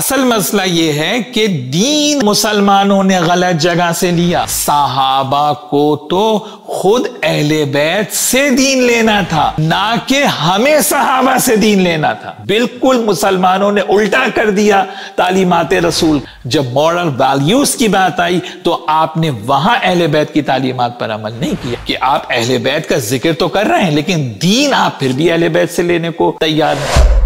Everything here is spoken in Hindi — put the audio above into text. असल मसला यह है कि दीन मुसलमानों ने गलत जगह से लिया। सहाबा को तो खुद अहले बैत से दीन लेना था, ना कि हमें सहाबा से दीन लेना था। बिल्कुल मुसलमानों ने उल्टा कर दिया तालीमात रसूल। जब मॉरल वैल्यूज की बात आई तो आपने वहां अहले बैत की तालीमात पर अमल नहीं किया। कि आप अहले बैत का जिक्र तो कर रहे हैं लेकिन दीन आप फिर भी अहले बैत से लेने को तैयार नहीं।